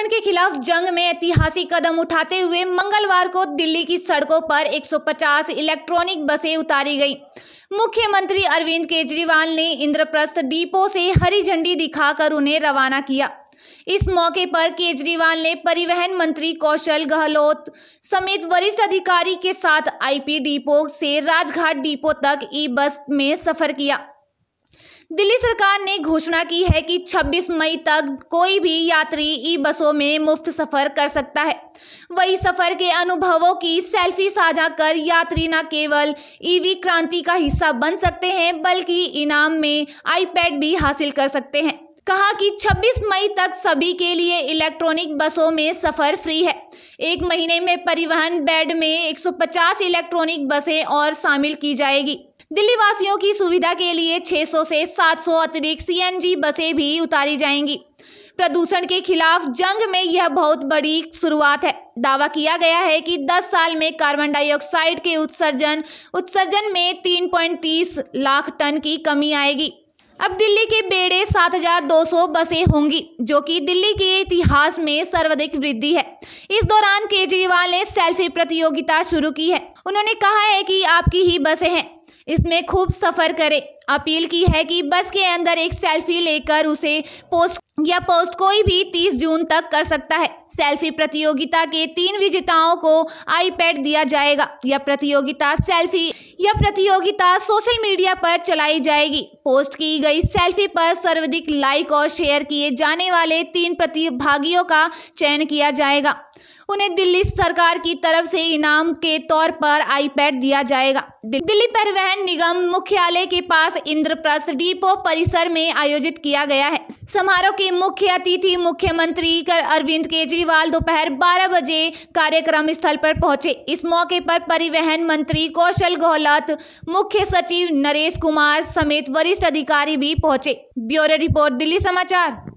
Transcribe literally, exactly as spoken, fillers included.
प्रदूषण के खिलाफ जंग में ऐतिहासिक कदम उठाते हुए मंगलवार को दिल्ली की सड़कों पर एक सौ पचास इलेक्ट्रॉनिक बसें उतारी गई। मुख्यमंत्री अरविंद केजरीवाल ने इंद्रप्रस्थ डिपो से हरी झंडी दिखाकर उन्हें रवाना किया। इस मौके पर केजरीवाल ने परिवहन मंत्री कौशल गहलोत समेत वरिष्ठ अधिकारी के साथ आईपी डिपो से राजघाट डिपो तक ई बस में सफर किया। दिल्ली सरकार ने घोषणा की है कि छब्बीस मई तक कोई भी यात्री ई बसों में मुफ्त सफर कर सकता है। वही सफर के अनुभवों की सेल्फी साझा कर यात्री न केवल ईवी क्रांति का हिस्सा बन सकते हैं बल्कि इनाम में आईपैड भी हासिल कर सकते हैं। कहा कि छब्बीस मई तक सभी के लिए इलेक्ट्रॉनिक बसों में सफर फ्री है। एक महीने में परिवहन बेड में एक सौ पचास इलेक्ट्रॉनिक बसें और शामिल की जाएगी। दिल्ली वासियों की सुविधा के लिए छह सौ से सात सौ अतिरिक्त सीएनजी बसें भी उतारी जाएंगी। प्रदूषण के खिलाफ जंग में यह बहुत बड़ी शुरुआत है। दावा किया गया है कि दस साल में कार्बन डाइऑक्साइड के उत्सर्जन उत्सर्जन में तीन पॉइंट तीस लाख टन की कमी आएगी। अब दिल्ली के बेड़े सात हज़ार दो सौ बसें होंगी, जो कि दिल्ली के इतिहास में सर्वाधिक वृद्धि है। इस दौरान केजरीवाल ने सेल्फी प्रतियोगिता शुरू की है। उन्होंने कहा है कि आपकी ही बसें हैं, इसमें खूब सफर करें। अपील की है कि बस के अंदर एक सेल्फी लेकर उसे पोस्ट या पोस्ट कोई भी तीस जून तक कर सकता है। सेल्फी प्रतियोगिता के तीन विजेताओं को आईपैड दिया जाएगा। यह प्रतियोगिता सेल्फी यह प्रतियोगिता सोशल मीडिया पर चलाई जाएगी। पोस्ट की गई सेल्फी पर सर्वाधिक लाइक और शेयर किए जाने वाले तीन प्रतिभागियों का चयन किया जाएगा। उन्हें दिल्ली सरकार की तरफ से इनाम के तौर पर आईपैड दिया जाएगा। दिल्ली परिवहन निगम मुख्यालय के पास इंद्रप्रस्थ डिपो परिसर में आयोजित किया गया है। समारोह के मुख्य अतिथि मुख्यमंत्री अरविंद केजरीवाल दोपहर बारह बजे कार्यक्रम स्थल पर पहुंचे। इस मौके पर परिवहन मंत्री कौशल गहलोत, मुख्य सचिव नरेश कुमार समेत वरिष्ठ अधिकारी भी पहुंचे। ब्यूरो रिपोर्ट, दिल्ली समाचार।